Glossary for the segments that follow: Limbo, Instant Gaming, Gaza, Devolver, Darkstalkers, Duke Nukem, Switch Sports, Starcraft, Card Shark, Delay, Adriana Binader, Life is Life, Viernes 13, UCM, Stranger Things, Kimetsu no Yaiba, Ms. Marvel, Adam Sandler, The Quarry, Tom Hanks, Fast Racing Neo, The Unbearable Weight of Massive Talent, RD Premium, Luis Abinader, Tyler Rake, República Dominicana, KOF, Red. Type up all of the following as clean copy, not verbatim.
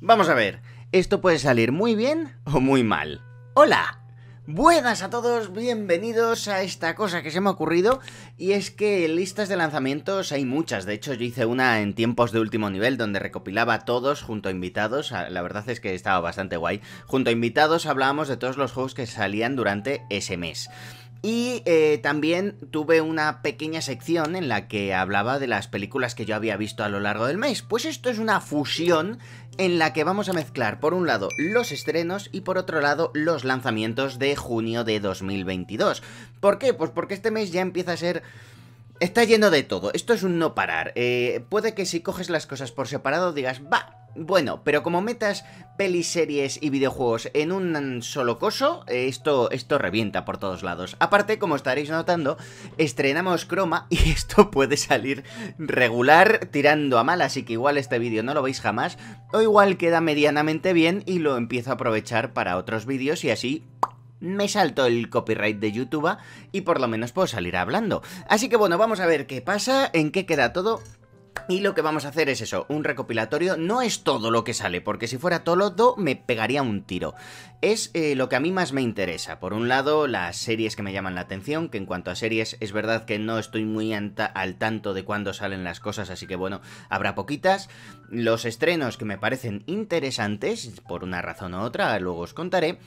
Vamos a ver, esto puede salir muy bien o muy mal. ¡Hola! Buenas a todos, bienvenidos a esta cosa que se me ha ocurrido. Y es que listas de lanzamientos hay muchas. De hecho yo hice una en tiempos de último nivel donde recopilaba todos junto a invitados. La verdad es que estaba bastante guay. Junto a invitados hablábamos de todos los juegos que salían durante ese mes. Y también tuve una pequeña sección en la que hablaba de las películas que yo había visto a lo largo del mes. Pues esto es una fusión en la que vamos a mezclar por un lado los estrenos y por otro lado los lanzamientos de junio de 2022. ¿Por qué? Pues porque este mes ya empieza a ser... está lleno de todo, esto es un no parar. Puede que si coges las cosas por separado digas, va... bueno, pero como metas pelis, series y videojuegos en un solo coso, esto revienta por todos lados. Aparte, como estaréis notando, estrenamos croma y esto puede salir regular tirando a mal, así que igual este vídeo no lo veis jamás, o igual queda medianamente bien y lo empiezo a aprovechar para otros vídeos y así... me salto el copyright de YouTube y por lo menos puedo salir hablando. Así que bueno, vamos a ver qué pasa, en qué queda todo... y lo que vamos a hacer es eso, un recopilatorio. No es todo lo que sale, porque si fuera todo me pegaría un tiro. Es lo que a mí más me interesa. Por un lado, las series que me llaman la atención, que en cuanto a series es verdad que no estoy muy al tanto de cuándo salen las cosas, así que bueno, habrá poquitas. Los estrenos que me parecen interesantes, por una razón u otra, luego os contaré.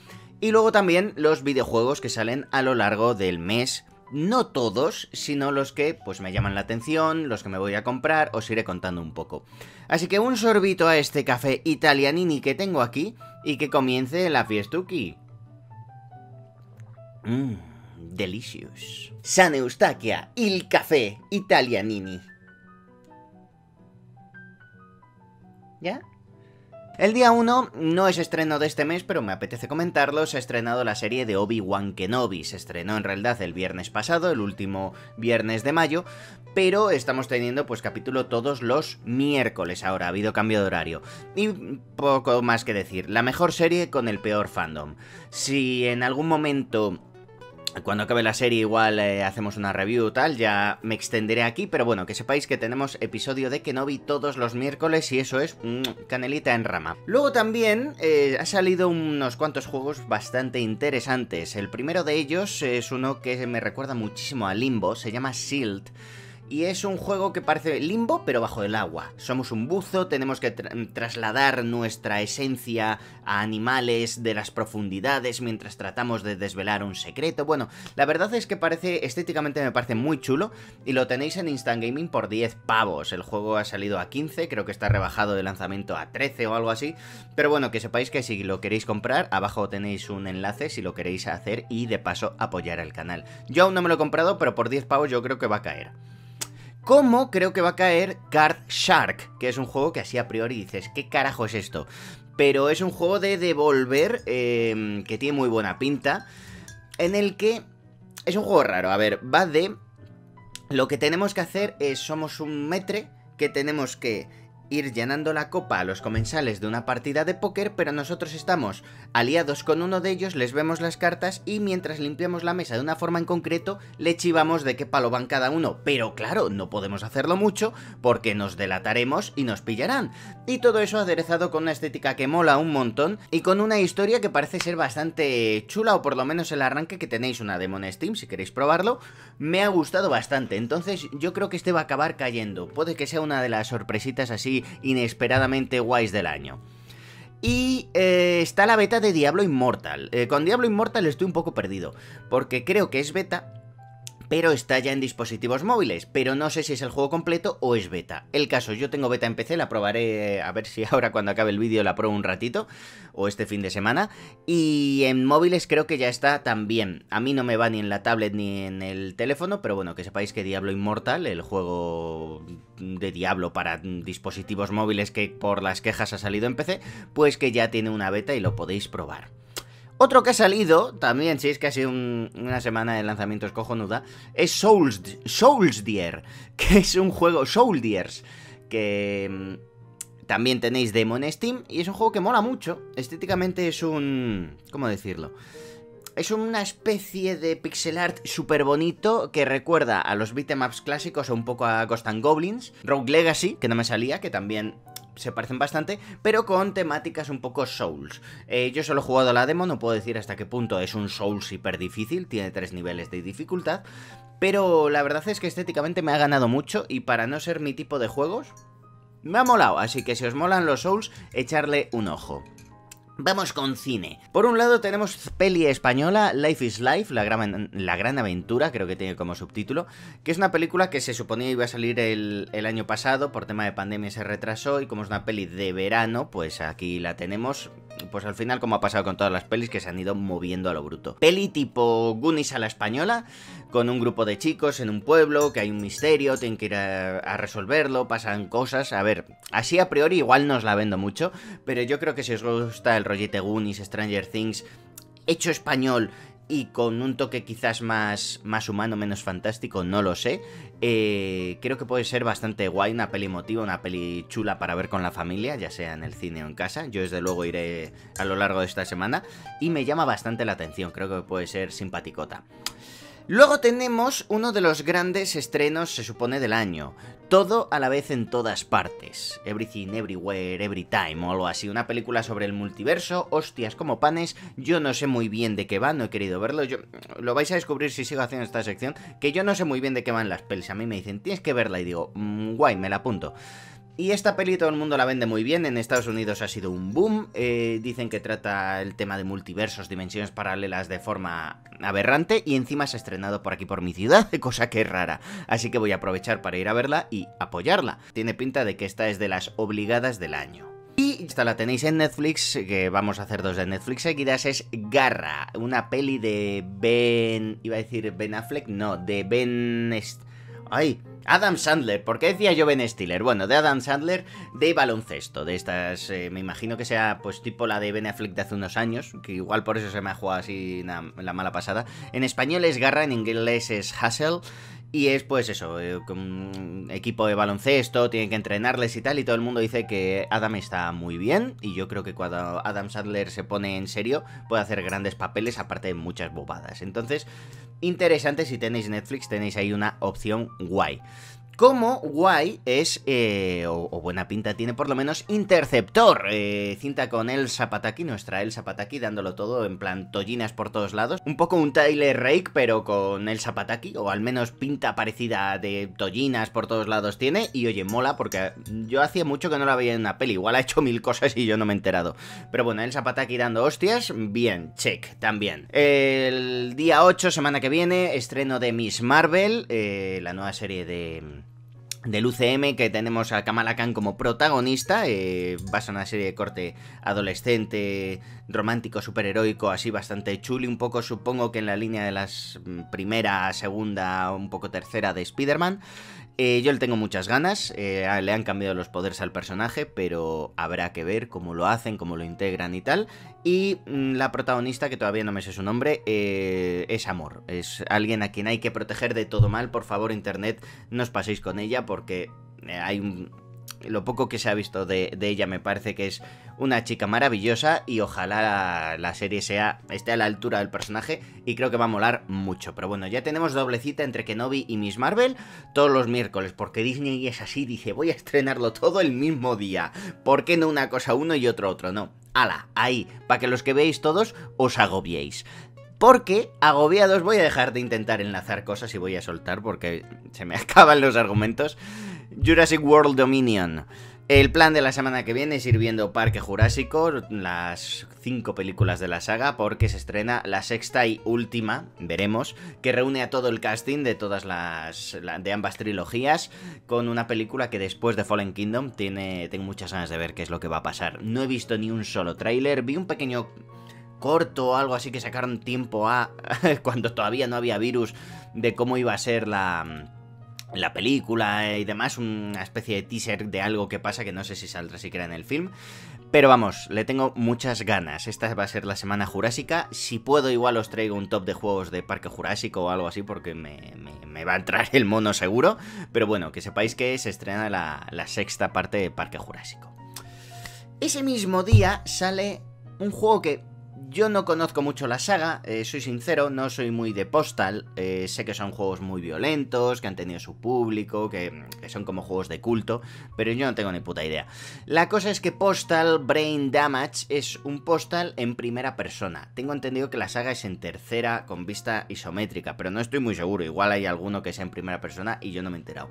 Y luego también los videojuegos que salen a lo largo del mes. No todos, sino los que pues me llaman la atención, los que me voy a comprar, os iré contando un poco. Así que un sorbito a este café italianini que tengo aquí y que comience la fiestuki. Delicious. San Eustaquia, il café italianini. ¿Ya? El día 1 no es estreno de este mes, pero me apetece comentarlo. Se ha estrenado la serie de Obi-Wan Kenobi. Se estrenó en realidad el viernes pasado, el último viernes de mayo, pero estamos teniendo pues capítulo todos los miércoles ahora, ha habido cambio de horario. Y poco más que decir, la mejor serie con el peor fandom. Si en algún momento... cuando acabe la serie igual hacemos una review tal, ya me extenderé aquí, pero bueno, que sepáis que tenemos episodio de Kenobi todos los miércoles y eso es canelita en rama. Luego también ha salido unos cuantos juegos bastante interesantes. El primero de ellos es uno que me recuerda muchísimo a Limbo, se llama Silt. Y es un juego que parece Limbo, pero bajo el agua. Somos un buzo, tenemos que trasladar nuestra esencia a animales de las profundidades mientras tratamos de desvelar un secreto. Bueno, la verdad es que parece, estéticamente me parece muy chulo y lo tenéis en Instant Gaming por 10 pavos. El juego ha salido a 15, creo que está rebajado de lanzamiento a 13 o algo así. Pero bueno, que sepáis que si lo queréis comprar, abajo tenéis un enlace si lo queréis hacer y de paso apoyar al canal. Yo aún no me lo he comprado, pero por 10 pavos yo creo que va a caer. Como creo que va a caer Card Shark, que es un juego que así a priori dices, ¿qué carajo es esto? Pero es un juego de Devolver que tiene muy buena pinta, en el que es un juego raro. A ver, va de... lo que tenemos que hacer es, somos un metre que tenemos que ir llenando la copa a los comensales de una partida de póker, pero nosotros estamos aliados con uno de ellos, les vemos las cartas y mientras limpiamos la mesa de una forma en concreto, le chivamos de qué palo van cada uno. Pero claro, no podemos hacerlo mucho porque nos delataremos y nos pillarán. Y todo eso aderezado con una estética que mola un montón y con una historia que parece ser bastante chula, o por lo menos el arranque, que tenéis una demo en Steam si queréis probarlo, me ha gustado bastante. Entonces yo creo que este va a acabar cayendo. Puede que sea una de las sorpresitas así inesperadamente guays del año. Y está la beta de Diablo Immortal. Con Diablo Immortal estoy un poco perdido, porque creo que es beta, pero está ya en dispositivos móviles, pero no sé si es el juego completo o es beta. El caso, yo tengo beta en PC, la probaré, a ver si ahora cuando acabe el vídeo la pruebo un ratito, o este fin de semana, y en móviles creo que ya está también. A mí no me va ni en la tablet ni en el teléfono, pero bueno, que sepáis que Diablo Immortal, el juego de Diablo para dispositivos móviles que por las quejas ha salido en PC, pues que ya tiene una beta y lo podéis probar. Otro que ha salido, también si es que ha sido una semana de lanzamientos cojonuda, es Souldiers, que es un juego, Souldiers, que también tenéis demo en Steam, y es un juego que mola mucho. Estéticamente es un... ¿cómo decirlo? Es una especie de pixel art súper bonito que recuerda a los beat'em ups clásicos o un poco a Ghost and Goblins, Rogue Legacy, que no me salía, que también... se parecen bastante, pero con temáticas un poco Souls. Yo solo he jugado a la demo, no puedo decir hasta qué punto es un Souls hiper difícil, tiene 3 niveles de dificultad, pero la verdad es que estéticamente me ha ganado mucho y para no ser mi tipo de juegos, me ha molado, así que si os molan los Souls, echarle un ojo. Vamos con cine. Por un lado tenemos peli española, Life is Life, la gran aventura, creo que tiene como subtítulo, que es una película que se suponía iba a salir el año pasado, por tema de pandemia se retrasó, y como es una peli de verano, pues aquí la tenemos, pues al final como ha pasado con todas las pelis que se han ido moviendo a lo bruto. Peli tipo Goonies a la española, con un grupo de chicos en un pueblo, que hay un misterio, tienen que ir a resolverlo, pasan cosas, a ver, así a priori igual no os la vendo mucho, pero yo creo que si os gusta el rollete Goonies, Stranger Things, hecho español y con un toque quizás más humano, menos fantástico, no lo sé, creo que puede ser bastante guay, una peli emotiva, una peli chula para ver con la familia, ya sea en el cine o en casa. Yo desde luego iré a lo largo de esta semana y me llama bastante la atención, creo que puede ser simpaticota. Luego tenemos uno de los grandes estrenos, se supone, del año. Todo a la vez en todas partes. Everything Everywhere Every Time o algo así. Una película sobre el multiverso, hostias como panes. Yo no sé muy bien de qué va, no he querido verlo. Lo vais a descubrir si sigo haciendo esta sección, que yo no sé muy bien de qué van las pelis. A mí me dicen, tienes que verla, y digo, guay, me la apunto. Y esta peli todo el mundo la vende muy bien, en Estados Unidos ha sido un boom, dicen que trata el tema de multiversos, dimensiones paralelas de forma aberrante, y encima se ha estrenado por aquí por mi ciudad, cosa que es rara, así que voy a aprovechar para ir a verla y apoyarla. Tiene pinta de que esta es de las obligadas del año. Y esta la tenéis en Netflix, que vamos a hacer 2 de Netflix seguidas, es Garra, una peli de Adam Sandler, ¿por qué decía yo Ben Stiller? Bueno, de Adam Sandler, de baloncesto, de estas, me imagino que sea pues tipo la de Ben Affleck de hace unos años, que igual por eso se me ha jugado así la mala pasada. En español es Garra, en inglés es Hustle, y es pues eso, un equipo de baloncesto, tienen que entrenarles y tal, y todo el mundo dice que Adam está muy bien, y yo creo que cuando Adam Sandler se pone en serio, puede hacer grandes papeles, aparte de muchas bobadas. Entonces, interesante, si tenéis Netflix, tenéis ahí una opción guay. Como guay es, o buena pinta tiene por lo menos, Interceptor, cinta con Elsa Pataky, nuestra Elsa Pataky, dándolo todo en plan tollinas por todos lados. Un poco un Tyler Rake, pero con Elsa Pataky, o al menos pinta parecida de tollinas por todos lados tiene. Y oye, mola, porque yo hacía mucho que no la veía en una peli, igual ha hecho 1000 cosas y yo no me he enterado. Pero bueno, Elsa Pataky dando hostias, bien, check, también. El día 8, semana que viene, estreno de Ms. Marvel, la nueva serie del UCM, que tenemos a Kamala Khan como protagonista, va a ser una serie de corte adolescente, romántico, superheroico, así bastante chuli, un poco supongo que en la línea de las primera, segunda, un poco tercera de Spider-Man. Yo le tengo muchas ganas, le han cambiado los poderes al personaje, pero habrá que ver cómo lo hacen, cómo lo integran y tal. Y la protagonista, que todavía no me sé su nombre, es amor. Es alguien a quien hay que proteger de todo mal. Por favor, internet, no os paséis con ella, porque hay lo poco que se ha visto de ella me parece que es una chica maravillosa, y ojalá la serie esté a la altura del personaje, y creo que va a molar mucho. Pero bueno, ya tenemos doble cita entre Kenobi y Ms. Marvel todos los miércoles, porque Disney es así, dice, voy a estrenarlo todo el mismo día, ¿por qué no una cosa uno y otro? No, ala, ahí, para que los que veáis todos os agobiéis. Porque, agobiados, voy a dejar de intentar enlazar cosas y voy a soltar porque se me acaban los argumentos. Jurassic World Dominion. El plan de la semana que viene es ir viendo Parque Jurásico, las 5 películas de la saga, porque se estrena la 6ª y última, veremos, que reúne a todo el casting de todas de ambas trilogías, con una película que después de Fallen Kingdom tengo muchas ganas de ver qué es lo que va a pasar. No he visto ni un solo tráiler, vi un pequeño corto o algo así que sacaron tiempo cuando todavía no había virus, de cómo iba a ser la película y demás, una especie de teaser de algo que pasa, que no sé si saldrá siquiera en el film, pero vamos, le tengo muchas ganas. Esta va a ser la semana jurásica, si puedo igual os traigo un top de juegos de Parque Jurásico o algo así, porque me va a entrar el mono seguro, pero bueno, que sepáis que se estrena la 6ª parte de Parque Jurásico. Ese mismo día sale un juego que Yo no conozco mucho la saga, soy sincero, no soy muy de Postal, sé que son juegos muy violentos, que han tenido su público, que son como juegos de culto, pero yo no tengo ni puta idea. La cosa es que Postal Brain Damage es un Postal en primera persona. Tengo entendido que la saga es en tercera con vista isométrica, pero no estoy muy seguro, igual hay alguno que sea en primera persona y yo no me he enterado.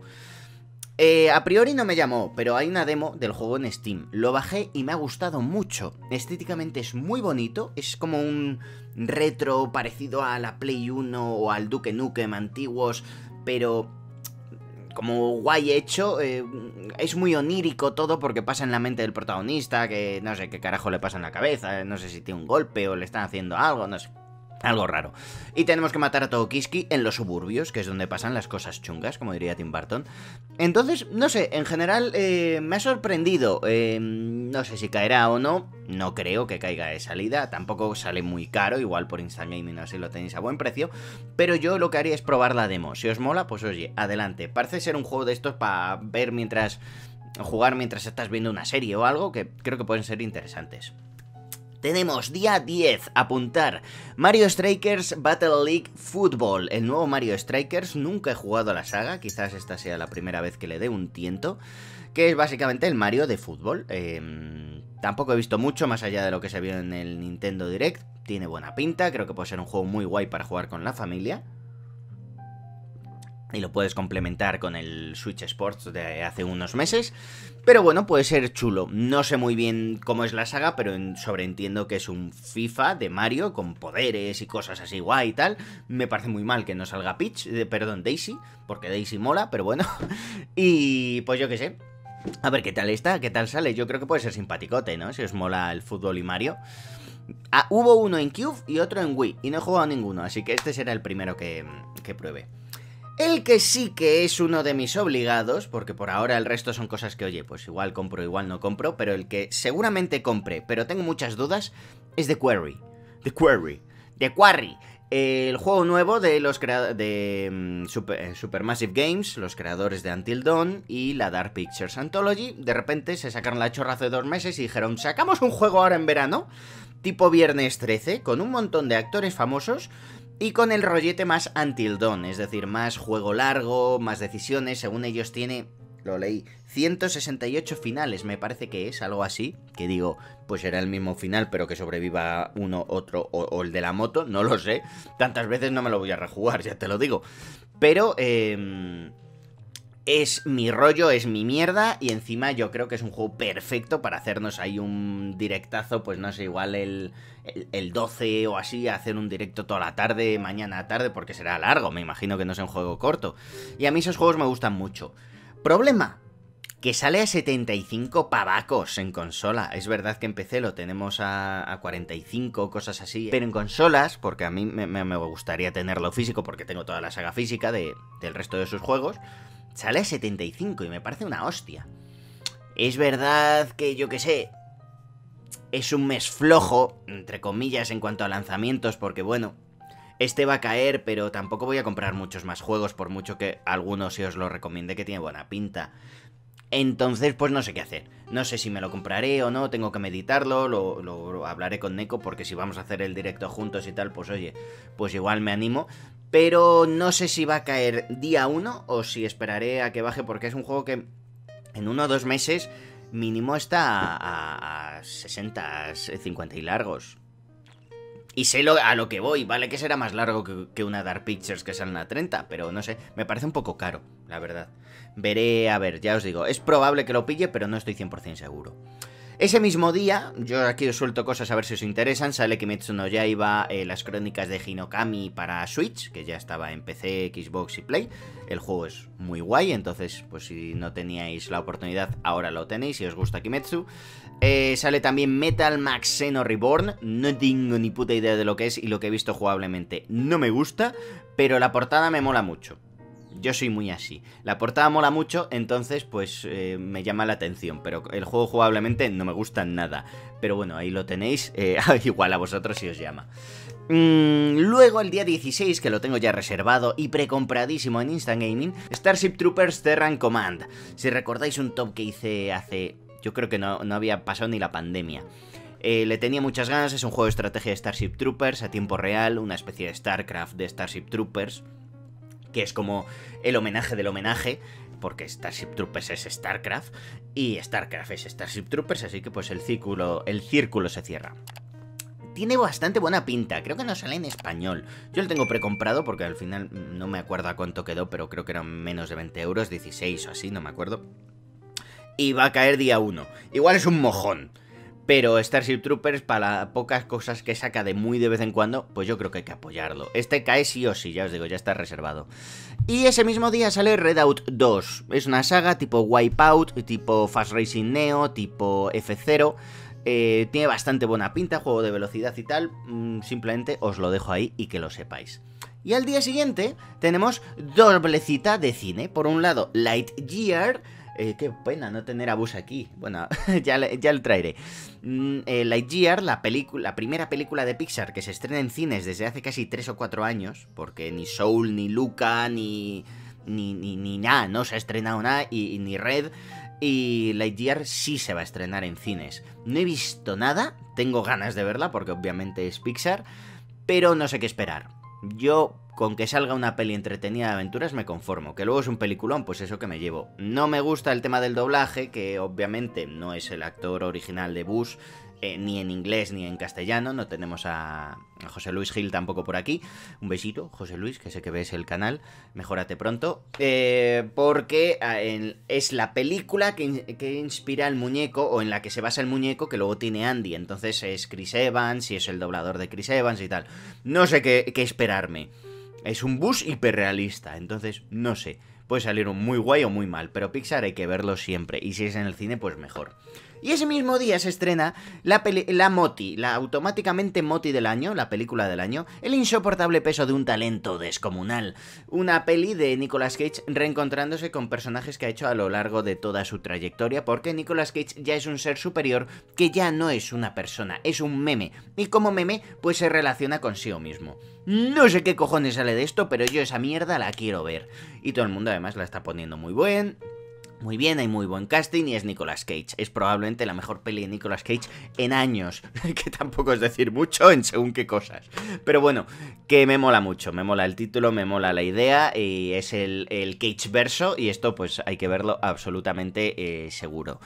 A priori no me llamó, pero hay una demo del juego en Steam. Lo bajé y me ha gustado mucho. Estéticamente es muy bonito, es como un retro parecido a la Play 1 o al Duke Nukem antiguos, pero como guay hecho, es muy onírico todo porque pasa en la mente del protagonista, que no sé qué carajo le pasa en la cabeza, no sé si tiene un golpe o le están haciendo algo, no sé. Algo raro. Y tenemos que matar a todo Kiski en los suburbios, que es donde pasan las cosas chungas, como diría Tim Burton. Entonces, no sé, en general me ha sorprendido. No sé si caerá o no. No creo que caiga de salida. Tampoco sale muy caro, igual por Instant Gaming así lo tenéis a buen precio. Pero yo lo que haría es probar la demo. Si os mola, pues oye, adelante. Parece ser un juego de estos para ver mientras... jugar mientras estás viendo una serie o algo, que creo que pueden ser interesantes. Tenemos día 10, apuntar, Mario Strikers Battle League Football, el nuevo Mario Strikers, nunca he jugado a la saga, quizás esta sea la primera vez que le dé un tiento, que es básicamente el Mario de fútbol, tampoco he visto mucho más allá de lo que se vio en el Nintendo Direct, tiene buena pinta, creo que puede ser un juego muy guay para jugar con la familia. Y lo puedes complementar con el Switch Sports de hace unos meses. Pero bueno, puede ser chulo. No sé muy bien cómo es la saga, pero sobreentiendo que es un FIFA de Mario con poderes y cosas así guay y tal. Me parece muy mal que no salga Daisy, porque Daisy mola, pero bueno. Y pues yo qué sé. A ver qué tal está, qué tal sale. Yo creo que puede ser simpaticote, ¿no? Si os mola el fútbol y Mario. Ah, hubo uno en Cube y otro en Wii. Y no he jugado a ninguno, así que este será el primero que pruebe. El que sí que es uno de mis obligados, porque por ahora el resto son cosas que, oye, pues igual compro, igual no compro, pero el que seguramente compre, pero tengo muchas dudas, es The Quarry. El juego nuevo de los Supermassive Games, los creadores de Until Dawn y la Dark Pictures Anthology. De repente se sacaron la chorra hace 2 meses y dijeron, sacamos un juego ahora en verano, tipo Viernes 13, con un montón de actores famosos, y con el rollete más Until Dawn, es decir, más juego largo, más decisiones, según ellos tiene, lo leí, 168 finales, me parece que es algo así, que digo, pues será el mismo final, pero que sobreviva uno, otro, o el de la moto, no lo sé, tantas veces no me lo voy a rejugar, ya te lo digo, pero es mi rollo, es mi mierda, y encima yo creo que es un juego perfecto para hacernos ahí un directazo, pues no sé, igual el 12 o así, hacer un directo toda la tarde, mañana tarde, porque será largo, me imagino que no es un juego corto. Y a mí esos juegos me gustan mucho. Problema, que sale a 75 pavacos en consola. Es verdad que en PC lo tenemos a 45, cosas así, pero en consolas, porque a mí me gustaría tenerlo físico, porque tengo toda la saga física del resto de sus juegos, sale a 75 y me parece una hostia. Es verdad que, yo qué sé, es un mes flojo, entre comillas, en cuanto a lanzamientos, porque bueno, este va a caer, pero tampoco voy a comprar muchos más juegos, por mucho que algunos sí os lo recomiende, que tiene buena pinta. Entonces, pues no sé qué hacer. No sé si me lo compraré o no, tengo que meditarlo, lo hablaré con Neko, porque si vamos a hacer el directo juntos y tal, pues oye, pues igual me animo. Pero no sé si va a caer día 1 o si esperaré a que baje, porque es un juego que en 1 o 2 meses... mínimo está a 60, 50 y largos. Y sé a lo que voy, vale que será más largo que una Dark Pictures que salen a 30, pero no sé, me parece un poco caro, la verdad. Veré, a ver, ya os digo, es probable que lo pille, pero no estoy 100% seguro. Ese mismo día, yo aquí os suelto cosas a ver si os interesan, sale Kimetsu no Yaiba, las crónicas de Hinokami para Switch, que ya estaba en PC, Xbox y Play. El juego es muy guay, entonces pues si no teníais la oportunidad, ahora lo tenéis, si os gusta Kimetsu. Sale también Metal Maxeno Reborn, no tengo ni puta idea de lo que es y lo que he visto jugablemente no me gusta, pero la portada me mola mucho. Yo soy muy así. La portada mola mucho, entonces pues me llama la atención. Pero el juego jugablemente no me gusta nada. Pero bueno, ahí lo tenéis. Igual a vosotros si os llama. Luego el día 16, que lo tengo ya reservado y precompradísimo en Instant Gaming, Starship Troopers Terran Command. Si recordáis un top que hice hace... yo creo que no había pasado ni la pandemia. Le tenía muchas ganas, es un juego de estrategia de Starship Troopers a tiempo real, una especie de Starcraft de Starship Troopers, que es como el homenaje del homenaje, porque Starship Troopers es Starcraft y Starcraft es Starship Troopers, así que pues el círculo se cierra. Tiene bastante buena pinta, creo que no sale en español. Yo lo tengo precomprado porque al final no me acuerdo a cuánto quedó, pero creo que eran menos de 20 euros, 16 o así, no me acuerdo. Y va a caer día 1. Igual es un mojón, pero Starship Troopers, para las pocas cosas que saca de muy de vez en cuando, pues yo creo que hay que apoyarlo. Este cae sí o sí, ya os digo, ya está reservado. Y ese mismo día sale Redout 2. Es una saga tipo Wipeout, tipo Fast Racing Neo, tipo F0... tiene bastante buena pinta, juego de velocidad y tal, simplemente os lo dejo ahí y que lo sepáis. Y al día siguiente tenemos doblecita de cine. Por un lado, Lightyear, qué pena no tener a Bus aquí, bueno, ya lo traeré. Lightyear, la primera película de Pixar que se estrena en cines desde hace casi 3 o 4 años, porque ni Soul, ni Luca, ni nada, no se ha estrenado nada, y ni Red. Y Lightyear sí se va a estrenar en cines. No he visto nada, tengo ganas de verla porque obviamente es Pixar, pero no sé qué esperar. Yo con que salga una peli entretenida de aventuras me conformo, que luego es un peliculón, pues eso que me llevo. No me gusta el tema del doblaje, que obviamente no es el actor original de Bus, ni en inglés ni en castellano. No tenemos a José Luis Gil tampoco por aquí. Un besito, José Luis, que sé que ves el canal. Mejórate pronto. Porque es la película que inspira al muñeco, o en la que se basa el muñeco que luego tiene Andy. Entonces es Chris Evans y es el doblador de Chris Evans y tal. No sé qué esperarme. Es un Bus hiperrealista, entonces no sé. Puede salir muy guay o muy mal, pero Pixar hay que verlo siempre. Y si es en el cine, pues mejor. Y ese mismo día se estrena la automáticamente Moti del año, la película del año, El insoportable peso de un talento descomunal. Una peli de Nicolas Cage reencontrándose con personajes que ha hecho a lo largo de toda su trayectoria, porque Nicolas Cage ya es un ser superior que ya no es una persona, es un meme. Y como meme, pues se relaciona consigo mismo. No sé qué cojones sale de esto, pero yo esa mierda la quiero ver. Y todo el mundo además la está poniendo muy bien, hay muy buen casting y es Nicolas Cage. Es probablemente la mejor peli de Nicolas Cage en años, que tampoco es decir mucho en según qué cosas. Pero bueno, que me mola mucho, me mola el título, me mola la idea, y es el Cage-verso, y esto pues hay que verlo absolutamente seguro.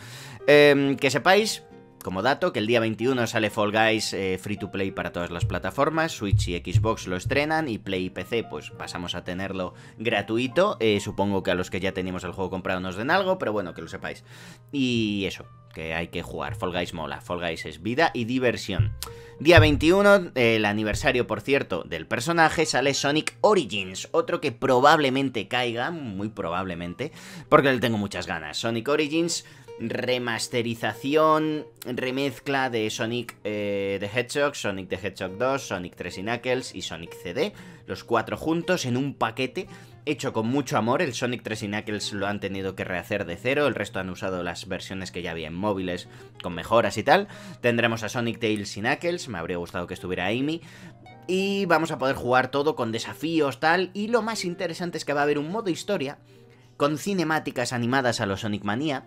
Que sepáis, como dato, que el día 21 sale Fall Guys Free to Play para todas las plataformas. Switch y Xbox lo estrenan, y Play y PC pues pasamos a tenerlo gratuito. Supongo que a los que ya teníamos el juego comprado nos den algo, pero bueno, que lo sepáis. Y eso, que hay que jugar. Fall Guys mola, Fall Guys es vida y diversión. Día 21, el aniversario, por cierto, del personaje, sale Sonic Origins, otro que probablemente caiga, muy probablemente, porque le tengo muchas ganas. Sonic Origins, remasterización, remezcla de Sonic the Hedgehog, Sonic the Hedgehog 2, Sonic 3 y Knuckles y Sonic CD, los 4 juntos en un paquete hecho con mucho amor. El Sonic 3 y Knuckles lo han tenido que rehacer de cero, el resto han usado las versiones que ya había en móviles con mejoras y tal. Tendremos a Sonic, Tails y Knuckles, me habría gustado que estuviera Amy. Y vamos a poder jugar todo con desafíos, tal, y lo más interesante es que va a haber un modo historia con cinemáticas animadas a lo Sonic Mania,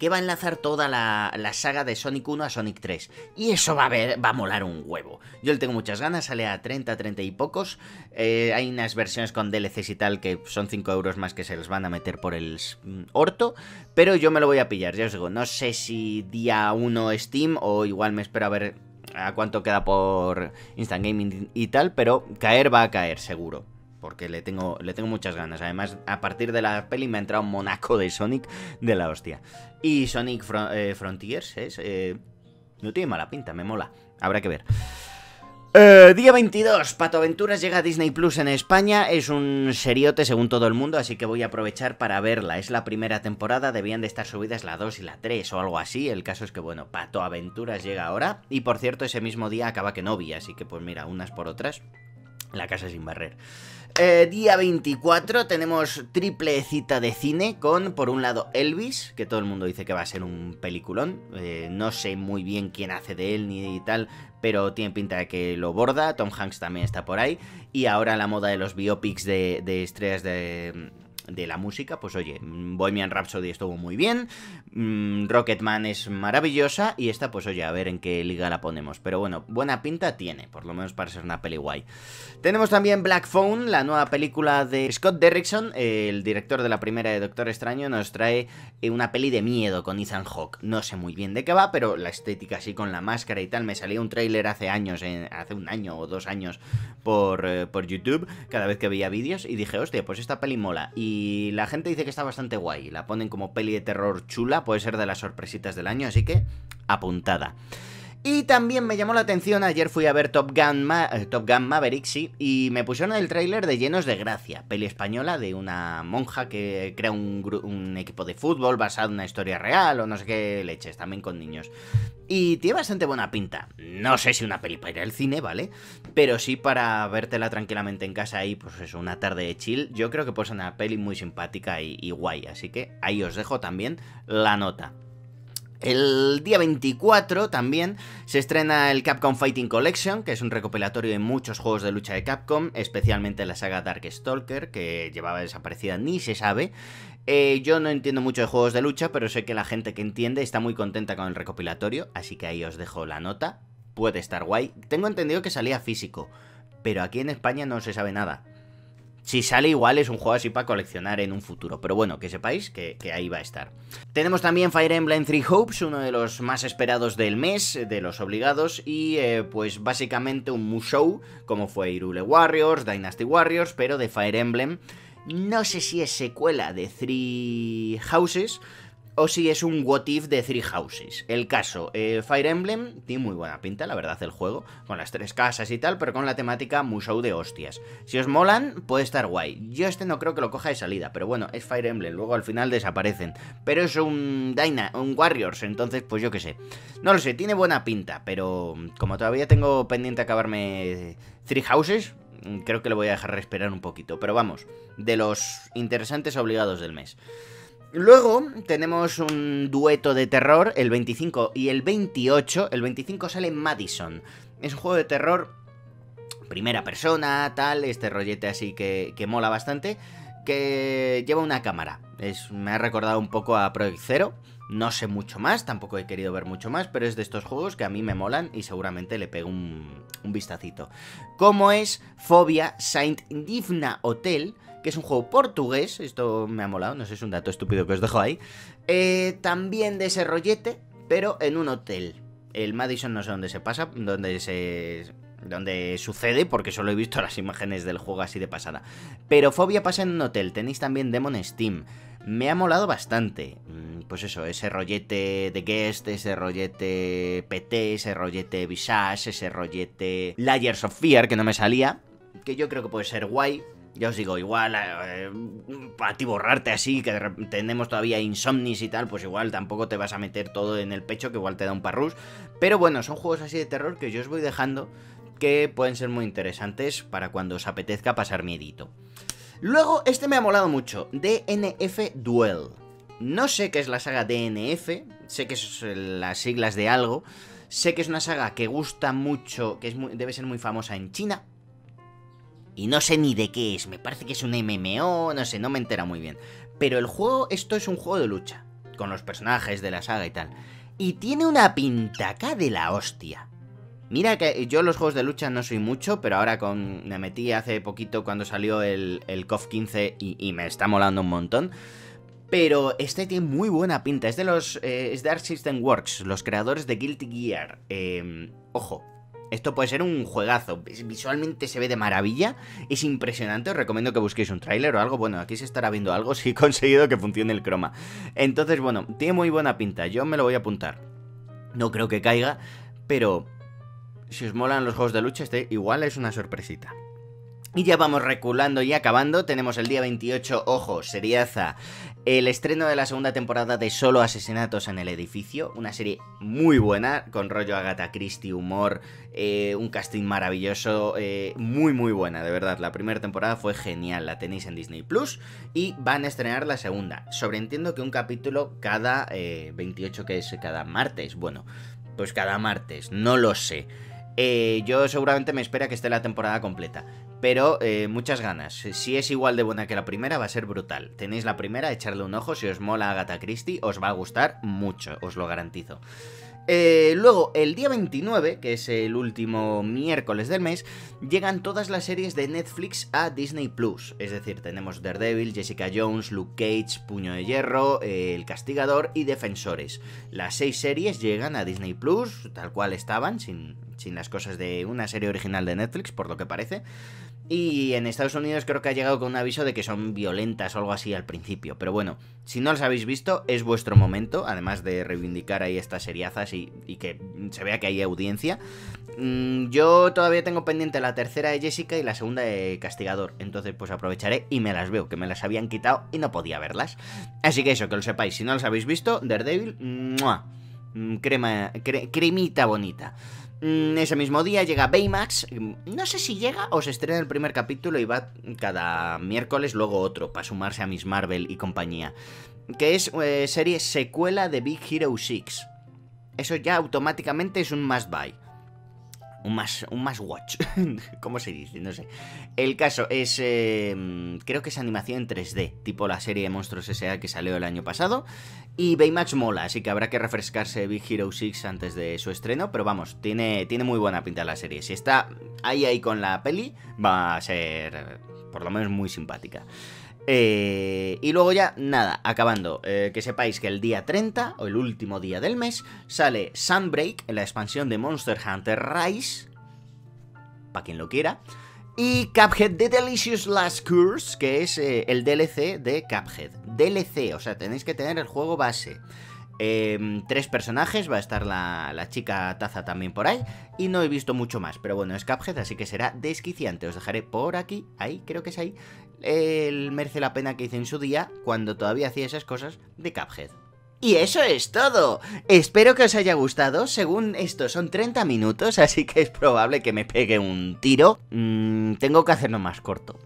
que va a enlazar toda la saga de Sonic 1 a Sonic 3. Y eso va a molar un huevo. Yo le tengo muchas ganas, sale a 30, 30 y pocos. Hay unas versiones con DLCs y tal que son 5 euros más que se les van a meter por el orto. Pero yo me lo voy a pillar, ya os digo. No sé si día 1 Steam o igual me espero a ver a cuánto queda por Instant Gaming y tal. Pero caer va a caer, seguro. Porque le tengo muchas ganas. Además, a partir de la peli me ha entrado un monaco de Sonic de la hostia. Y Sonic Frontiers es... no tiene mala pinta, me mola. Habrá que ver. Día 22, Pato Aventuras llega a Disney Plus en España. Es un seriote según todo el mundo, así que voy a aprovechar para verla. Es la primera temporada, debían de estar subidas la 2 y la 3 o algo así. El caso es que, bueno, Pato Aventuras llega ahora. Y por cierto, ese mismo día acaba Kenobi, así que pues mira, unas por otras. La casa sin barrer. Día 24 tenemos triple cita de cine con, por un lado, Elvis, que todo el mundo dice que va a ser un peliculón. No sé muy bien quién hace de él ni tal, pero tiene pinta de que lo borda. Tom Hanks también está por ahí. Y ahora la moda de los biopics de estrellas de la música, pues oye, Bohemian Rhapsody estuvo muy bien, Rocketman es maravillosa, y esta, pues oye, a ver en qué liga la ponemos. Pero bueno, buena pinta tiene, por lo menos para ser una peli guay. Tenemos también Black Phone, la nueva película de Scott Derrickson, el director de la primera de Doctor Extraño. Nos trae una peli de miedo con Ethan Hawke. No sé muy bien de qué va, pero la estética así con la máscara y tal, me salía un tráiler hace años, hace un año o 2 años por YouTube, cada vez que veía vídeos, y dije, hostia, pues esta peli mola. Y la gente dice que está bastante guay, la ponen como peli de terror chula, puede ser de las sorpresitas del año, así que apuntada. Y también me llamó la atención, ayer fui a ver Top Gun Maverick, sí, y me pusieron el tráiler de Llenos de Gracia, peli española de una monja que crea un equipo de fútbol basado en una historia real o no sé qué leches, también con niños. Y tiene bastante buena pinta. No sé si una peli para ir al cine, ¿vale? Pero sí para vértela tranquilamente en casa y, pues eso, una tarde de chill. Yo creo que puede ser una peli muy simpática y guay, así que ahí os dejo también la nota. El día 24 también se estrena el Capcom Fighting Collection, que es un recopilatorio de muchos juegos de lucha de Capcom, especialmente la saga Darkstalker, que llevaba desaparecida, ni se sabe. Yo no entiendo mucho de juegos de lucha, pero sé que la gente que entiende está muy contenta con el recopilatorio, así que ahí os dejo la nota. Puede estar guay. Tengo entendido que salía físico, pero aquí en España no se sabe nada. Si sale, igual es un juego así para coleccionar en un futuro. Pero bueno, que sepáis que ahí va a estar. Tenemos también Fire Emblem Three Hopes, uno de los más esperados del mes, de los obligados. Y pues básicamente un Musou, como fue Hyrule Warriors, Dynasty Warriors, pero de Fire Emblem. No sé si es secuela de Three Houses o si es un What If de Three Houses. El caso, Fire Emblem tiene muy buena pinta, la verdad, el juego, con las 3 casas y tal, pero con la temática Musou de hostias. Si os molan, puede estar guay. Yo este no creo que lo coja de salida, pero bueno, es Fire Emblem, luego al final desaparecen. Pero es un Warriors, entonces pues yo qué sé. No lo sé, tiene buena pinta, pero como todavía tengo pendiente acabarme Three Houses, creo que lo voy a dejar respirar un poquito. Pero vamos, de los interesantes obligados del mes. Luego tenemos un dueto de terror, el 25 y el 28. El 25 sale Madison. Es un juego de terror, primera persona, tal, este rollete así que mola bastante, que lleva una cámara. Me ha recordado un poco a Project Zero. No sé mucho más, tampoco he querido ver mucho más, pero es de estos juegos que a mí me molan y seguramente le pego un vistacito. Como es Fobia Saint Divna Hotel, que es un juego portugués, esto me ha molado, no sé, es un dato estúpido que os dejo ahí, también de ese rollete, pero en un hotel. El Madison no sé dónde se pasa, dónde sucede, porque solo he visto las imágenes del juego así de pasada. Pero Fobia pasa en un hotel. Tenéis también Demon Steam. Me ha molado bastante, pues eso, ese rollete de Guest, ese rollete PT, ese rollete Visage, ese rollete Layers of Fear, que no me salía, que yo creo que puede ser guay. Ya os digo, igual para ti borrarte así, que tenemos todavía Insomnis y tal, pues igual tampoco te vas a meter todo en el pecho, que igual te da un parrús. Pero bueno, son juegos así de terror que yo os voy dejando, que pueden ser muy interesantes para cuando os apetezca pasar miedito. Luego, este me ha molado mucho, DNF Duel. No sé qué es la saga DNF, sé que son las siglas de algo, sé que es una saga que gusta mucho, que debe ser muy famosa en China. Y no sé ni de qué es, me parece que es un MMO, no sé, no me entera muy bien. Pero el juego, esto es un juego de lucha, con los personajes de la saga y tal. Y tiene una pintaca de la hostia. Mira que yo los juegos de lucha no soy mucho, pero ahora me metí hace poquito cuando salió el KOF 15 y me está molando un montón. Pero este tiene muy buena pinta, es de los Arc System Works, los creadores de Guilty Gear. Ojo. Esto puede ser un juegazo, visualmente se ve de maravilla, es impresionante, os recomiendo que busquéis un tráiler o algo. Bueno, aquí se estará viendo algo, si he conseguido que funcione el croma. Entonces, bueno, tiene muy buena pinta, yo me lo voy a apuntar. No creo que caiga, pero si os molan los juegos de lucha, este igual es una sorpresita. Y ya vamos reculando y acabando, tenemos el día 28, ojo, seriaza, el estreno de la segunda temporada de Solo Asesinatos en el Edificio, una serie muy buena, con rollo Agatha Christie, humor, un casting maravilloso, muy muy buena, de verdad, la primera temporada fue genial, la tenéis en Disney Plus y van a estrenar la segunda, sobreentiendo que un capítulo cada 28, que es cada martes, bueno, pues cada martes, no lo sé. Yo seguramente me espera que esté la temporada completa, pero muchas ganas. Si es igual de buena que la primera, va a ser brutal. Tenéis la primera, echarle un ojo. Si os mola Agatha Christie, os va a gustar mucho, os lo garantizo. Luego, el día 29, que es el último miércoles del mes, llegan todas las series de Netflix a Disney Plus. Es decir, tenemos Daredevil, Jessica Jones, Luke Cage, Puño de Hierro, El Castigador y Defensores. Las 6 series llegan a Disney Plus, tal cual estaban, sin las cosas de una serie original de Netflix, por lo que parece. Y en Estados Unidos creo que ha llegado con un aviso de que son violentas o algo así al principio. Pero bueno, si no las habéis visto, es vuestro momento, además de reivindicar ahí estas seriazas y que se vea que hay audiencia. Yo todavía tengo pendiente la tercera de Jessica y la segunda de Castigador. Entonces pues aprovecharé y me las veo, que me las habían quitado y no podía verlas. Así que eso, que lo sepáis, si no las habéis visto, Daredevil, ¡mua! Cremita bonita. Ese mismo día llega Baymax. No sé si llega o se estrena el primer capítulo y va cada miércoles luego otro, para sumarse a Ms. Marvel y compañía. Que es serie secuela de Big Hero 6. Eso ya automáticamente es un must buy. Un must watch. ¿Cómo se dice? No sé. El caso es... creo que es animación en 3D, tipo la serie de Monstruos S.A. que salió el año pasado. Y Baymax mola, así que habrá que refrescarse Big Hero 6 antes de su estreno. Pero vamos, tiene muy buena pinta la serie. Si está ahí con la peli, va a ser por lo menos muy simpática. Y luego ya, nada, acabando, que sepáis que el día 30, o el último día del mes, sale Sunbreak, la expansión de Monster Hunter Rise, para quien lo quiera, y Cuphead The Delicious Last Course, que es el DLC de Cuphead. DLC, o sea, tenéis que tener el juego base. 3 personajes, va a estar la chica Taza también por ahí. Y no he visto mucho más, pero bueno, es Cuphead, así que será desquiciante. Os dejaré por aquí, ahí, creo que es ahí, el merece la pena que hice en su día, cuando todavía hacía esas cosas de Cuphead. Y eso es todo. Espero que os haya gustado. Según esto son 30 minutos, así que es probable que me pegue un tiro. Tengo que hacerlo más corto.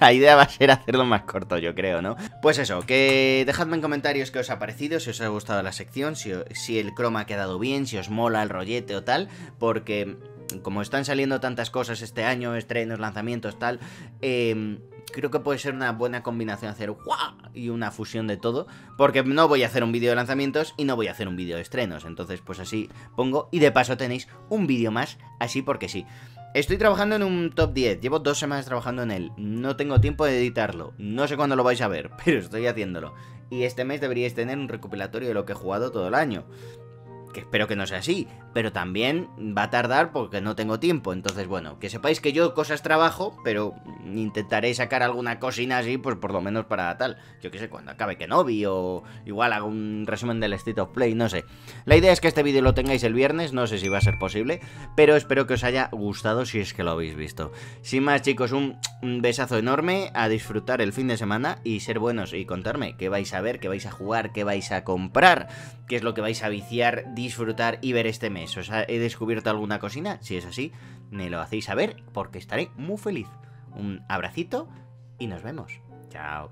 La idea va a ser hacerlo más corto, yo creo, ¿no? Pues eso, que dejadme en comentarios qué os ha parecido, si os ha gustado la sección, si el croma ha quedado bien, si os mola el rollete o tal, porque como están saliendo tantas cosas este año, estrenos, lanzamientos, tal, creo que puede ser una buena combinación hacer ¡guau! Y una fusión de todo, porque no voy a hacer un vídeo de lanzamientos y no voy a hacer un vídeo de estrenos, entonces pues así pongo, y de paso tenéis un vídeo más, así porque sí. Estoy trabajando en un top 10, llevo 2 semanas trabajando en él, no tengo tiempo de editarlo, no sé cuándo lo vais a ver, pero estoy haciéndolo. Y este mes deberíais tener un recopilatorio de lo que he jugado todo el año, que espero que no sea así, pero también va a tardar porque no tengo tiempo. Entonces bueno, que sepáis que yo cosas trabajo, pero intentaré sacar alguna cocina así, pues por lo menos para tal, yo qué sé, cuando acabe Kenobi, o igual hago un resumen del State of Play, no sé. La idea es que este vídeo lo tengáis el viernes, no sé si va a ser posible, pero espero que os haya gustado si es que lo habéis visto. Sin más chicos, un besazo enorme, a disfrutar el fin de semana y ser buenos y contarme qué vais a ver, qué vais a jugar, qué vais a comprar, qué es lo que vais a viciar, disfrutar y ver este mes. ¿Os he descubierto alguna cocina? Si es así, me lo hacéis saber porque estaré muy feliz. Un abracito y nos vemos. Chao.